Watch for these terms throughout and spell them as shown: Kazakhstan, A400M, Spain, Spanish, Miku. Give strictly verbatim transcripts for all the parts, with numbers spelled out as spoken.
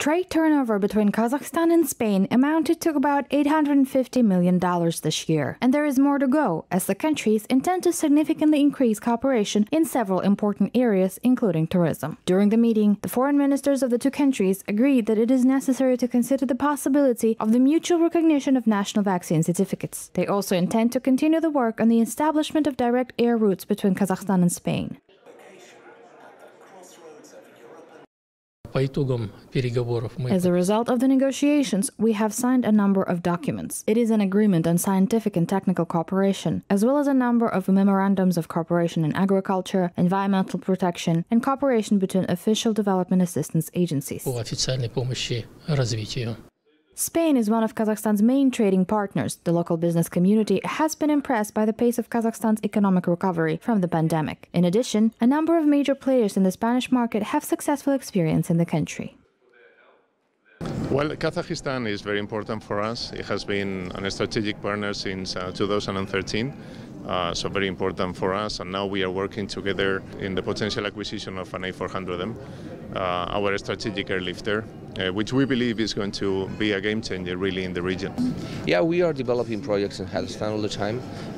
Trade turnover between Kazakhstan and Spain amounted to about eight hundred fifty million dollars this year, and there is more to go, as the countries intend to significantly increase cooperation in several important areas, including tourism. During the meeting, the foreign ministers of the two countries agreed that it is necessary to consider the possibility of the mutual recognition of national vaccine certificates. They also intend to continue the work on the establishment of direct air routes between Kazakhstan and Spain. As a result of the negotiations, we have signed a number of documents. It is an agreement on scientific and technical cooperation, as well as a number of memorandums of cooperation in agriculture, environmental protection, and cooperation between official development assistance agencies. Spain is one of Kazakhstan's main trading partners. The local business community has been impressed by the pace of Kazakhstan's economic recovery from the pandemic. In addition, a number of major players in the Spanish market have successful experience in the country. Well, Kazakhstan is very important for us. It has been a strategic partner since uh, two thousand thirteen, uh, so very important for us. And now we are working together in the potential acquisition of an A four hundred M, uh, our strategic airlifter, Uh, which we believe is going to be a game changer really in the region. Yeah, we are developing projects in Kazakhstan all the time.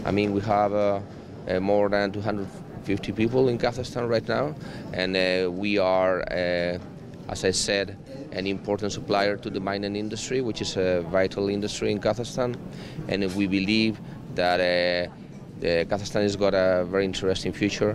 I mean, we have uh, uh, more than two hundred fifty people in Kazakhstan right now, and uh, we are, uh, as I said, an important supplier to the mining industry, which is a vital industry in Kazakhstan, and we believe that uh, uh, Kazakhstan has got a very interesting future.